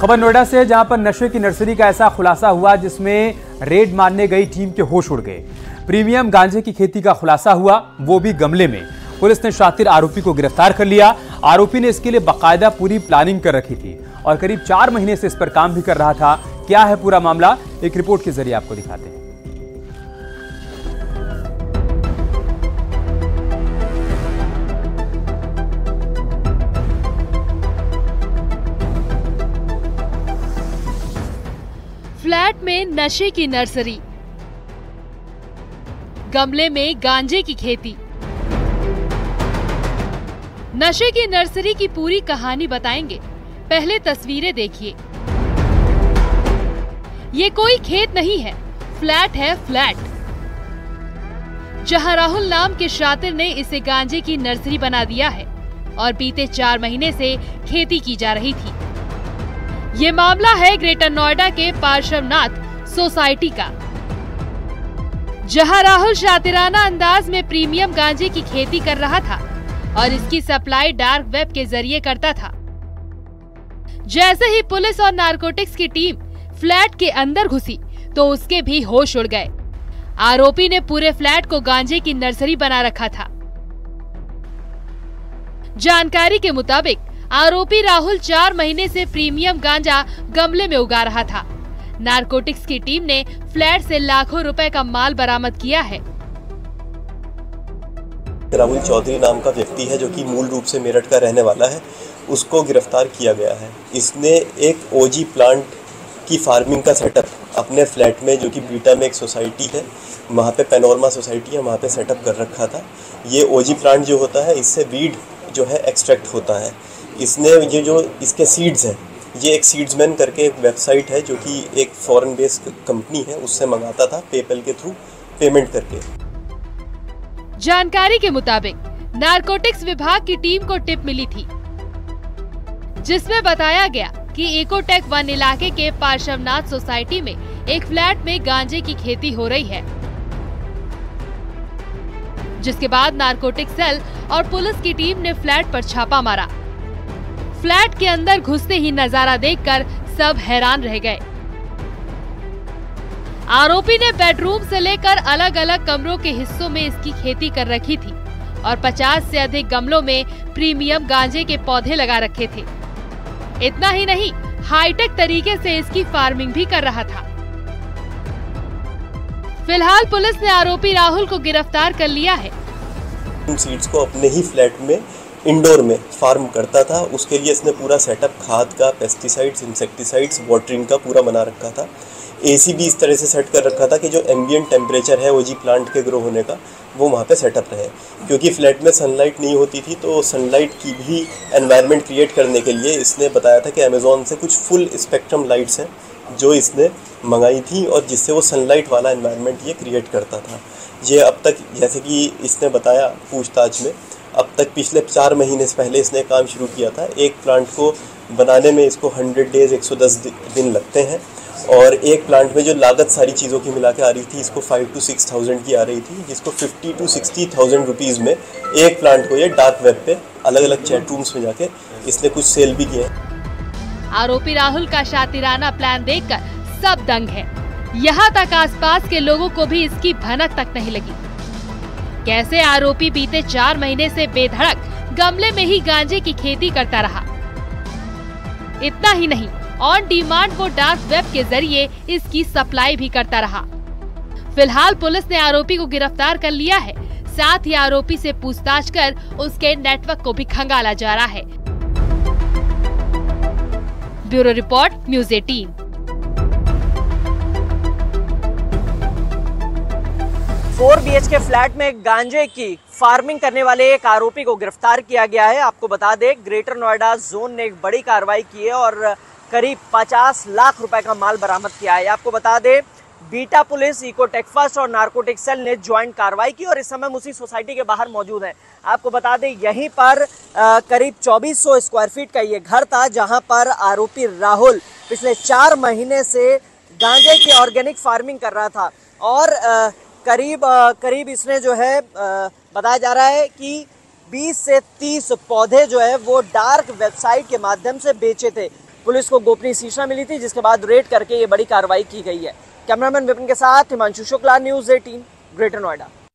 खबर नोएडा से, जहां पर नशे की नर्सरी का ऐसा खुलासा हुआ जिसमें रेड मारने गई टीम के होश उड़ गए। प्रीमियम गांजे की खेती का खुलासा हुआ, वो भी गमले में। पुलिस ने शातिर आरोपी को गिरफ्तार कर लिया। आरोपी ने इसके लिए बाकायदा पूरी प्लानिंग कर रखी थी और करीब 4 महीने से इस पर काम भी कर रहा था। क्या है पूरा मामला, एक रिपोर्ट के जरिए आपको दिखाते हैं। फ्लैट में नशे की नर्सरी, गमले में गांजे की खेती। नशे की नर्सरी की पूरी कहानी बताएंगे, पहले तस्वीरें देखिए। ये कोई खेत नहीं है, फ्लैट है, फ्लैट, जहां राहुल नाम के शातिर ने इसे गांजे की नर्सरी बना दिया है और बीते 4 महीने से खेती की जा रही थी। ये मामला है ग्रेटर नोएडा के पार्श्वनाथ सोसाइटी का, जहां राहुल शातिराना अंदाज में प्रीमियम गांजे की खेती कर रहा था और इसकी सप्लाई डार्क वेब के जरिए करता था। जैसे ही पुलिस और नारकोटिक्स की टीम फ्लैट के अंदर घुसी तो उसके भी होश उड़ गए। आरोपी ने पूरे फ्लैट को गांजे की नर्सरी बना रखा था। जानकारी के मुताबिक आरोपी राहुल 4 महीने से प्रीमियम गांजा गमले में उगा रहा था। नारकोटिक्स की टीम ने फ्लैट से लाखों रुपए का माल बरामद किया है। राहुल चौधरी नाम का व्यक्ति है जो कि मूल रूप से मेरठ का रहने वाला है, उसको गिरफ्तार किया गया है। इसने एक ओजी प्लांट की फार्मिंग का सेटअप अपने फ्लैट में, जो कि बीटा में एक सोसाइटी है, वहाँ पे पैनोरमा सोसाइटी है, वहाँ पे सेटअप कर रखा था। ये ओजी प्लांट जो होता है, इससे वीड जो है एक्सट्रैक्ट होता है। इसने ये जो इसके सीड्स हैं, ये एक सीड्समैन करके एक वेबसाइट है जो कि एक फॉरेन बेस्ड कंपनी है, उससे मंगाता था पेपल के थ्रू पेमेंट करके। जानकारी के मुताबिक नारकोटिक्स विभाग की टीम को टिप मिली थी, जिसमें बताया गया कि इकोटेक वन इलाके के पार्श्वनाथ सोसाइटी में एक फ्लैट में गांजे की खेती हो रही है। जिसके बाद नारकोटिक्स सेल और पुलिस की टीम ने फ्लैट पर छापा मारा। फ्लैट के अंदर घुसते ही नजारा देखकर सब हैरान रह गए। आरोपी ने बेडरूम से लेकर अलग अलग कमरों के हिस्सों में इसकी खेती कर रखी थी और 50 से अधिक गमलों में प्रीमियम गांजे के पौधे लगा रखे थे। इतना ही नहीं, हाईटेक तरीके से इसकी फार्मिंग भी कर रहा था। फिलहाल पुलिस ने आरोपी राहुल को गिरफ्तार कर लिया है। सीड्स को अपने ही फ्लैट में इंडोर में फार्म करता था, उसके लिए इसने पूरा सेटअप खाद का, पेस्टिसाइड्स, इंसेक्टिसाइड्स, वाटरिंग का पूरा बना रखा था। एसी भी इस तरह से सेट कर रखा था कि जो एम्बियंट टेम्परेचर है ओजी प्लांट के ग्रो होने का, वो वहाँ पे सेटअप रहे, क्योंकि फ्लैट में सनलाइट नहीं होती थी। तो सनलाइट की भी एनवायरनमेंट क्रिएट करने के लिए इसने बताया था कि अमेज़ॉन से कुछ फुल स्पेक्ट्रम लाइट्स हैं जो इसने मंगाई थी, और जिससे वो सनलाइट वाला एनवायरनमेंट ये क्रिएट करता था। ये अब तक, जैसे कि इसने बताया पूछताछ में, अब तक पिछले 4 महीने से पहले इसने काम शुरू किया था। एक प्लांट को बनाने में इसको 100 डेज़ 110 दिन लगते हैं, और एक प्लांट में जो लागत सारी चीज़ों की मिला के आ रही थी, इसको 5 से 6 हज़ार की आ रही थी, जिसको 50 से 60 हज़ार रुपीज़ में एक प्लांट को ये डार्क वेब पे अलग अलग चैट रूम्स में जाके इसने कुछ सेल भी किए। आरोपी राहुल का शातिराना प्लान देखकर सब दंग है। यहाँ तक आसपास के लोगों को भी इसकी भनक तक नहीं लगी। कैसे आरोपी बीते 4 महीने से बेधड़क गमले में ही गांजे की खेती करता रहा। इतना ही नहीं, ऑन डिमांड वो डार्क वेब के जरिए इसकी सप्लाई भी करता रहा। फिलहाल पुलिस ने आरोपी को गिरफ्तार कर लिया है। साथ ही आरोपी से पूछताछ कर उसके नेटवर्क को भी खंगाला जा रहा है। Bureau report, news 18। Four BHK flat में गांजे की फार्मिंग करने वाले एक आरोपी को गिरफ्तार किया गया है। आपको बता दें, ग्रेटर नोएडा जोन ने एक बड़ी कार्रवाई की है और करीब 50 लाख रुपए का माल बरामद किया है। आपको बता दें, बीटा पुलिस, इकोटेक फर्स्ट और नारकोटिक सेल ने ज्वाइंट कार्रवाई की और इस समय उसी सोसाइटी के बाहर मौजूद है। आपको बता दें, यहीं पर करीब 2400 स्क्वायर फीट का ये घर था, जहां पर आरोपी राहुल पिछले 4 महीने से गांजे की ऑर्गेनिक फार्मिंग कर रहा था। और करीब इसने जो है बताया जा रहा है कि 20 से 30 पौधे जो है वो डार्क वेबसाइट के माध्यम से बेचे थे। पुलिस को गोपनीय सूचना मिली थी, जिसके बाद रेड करके ये बड़ी कार्रवाई की गई है। कैमरामैन विपिन के साथ हिमांशु शुक्ला, न्यूज़ 18 ग्रेटर नोएडा।